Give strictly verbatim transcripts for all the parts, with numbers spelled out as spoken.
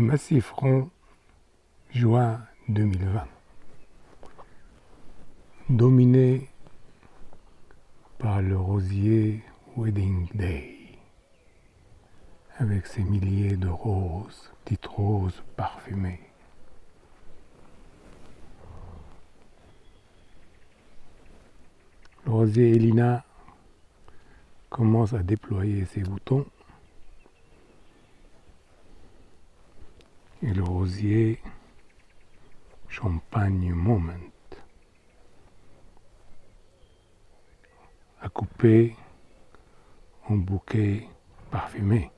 le Massif Rond, juin deux mille vingt. Dominé par le rosier Wedding Day, avec ses milliers de roses, petites roses parfumées. Le rosier Elina commence à déployer ses boutons et le rosier Champagne Moment a coupé en bouquet parfumé.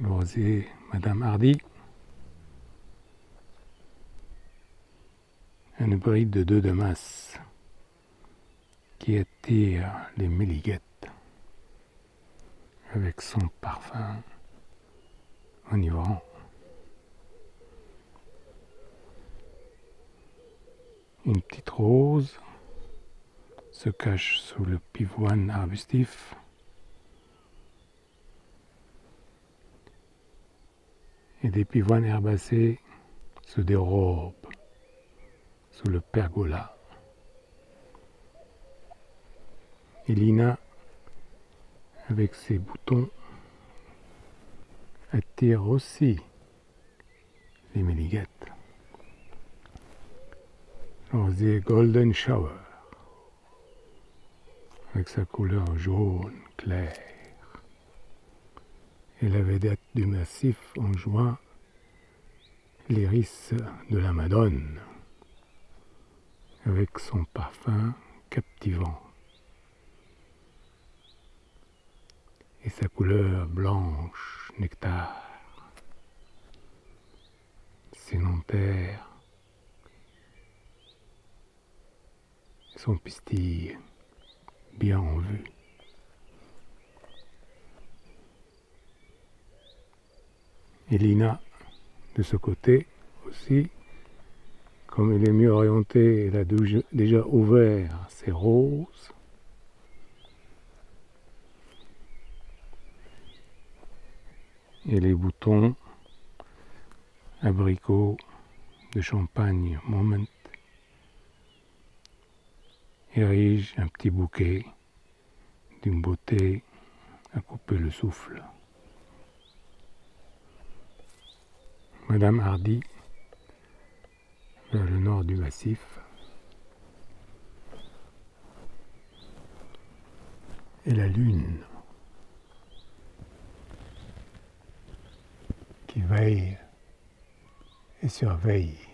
Le rosier Madame Hardy, un hybride de deux de masse qui attire les méliguettes avec son parfum enivrant. Une petite rose se cache sous le pivoine arbustif et des pivoines herbacées se dérobent sous le pergola. Elina, avec ses boutons, attire aussi les méliguettes. The Golden Shower, avec sa couleur jaune claire, et la vedette du massif en juin, l'iris de la Madone, avec son parfum captivant et sa couleur blanche nectar. Ses nanterres, son pistil bien en vue. Elina, de ce côté aussi, comme elle est mieux orientée, elle a déjà ouvert ses roses. Et les boutons abricots de Champagne Moment érigent un petit bouquet d'une beauté à couper le souffle. Madame Hardy, vers le nord du massif, et la lune qui veille et surveille.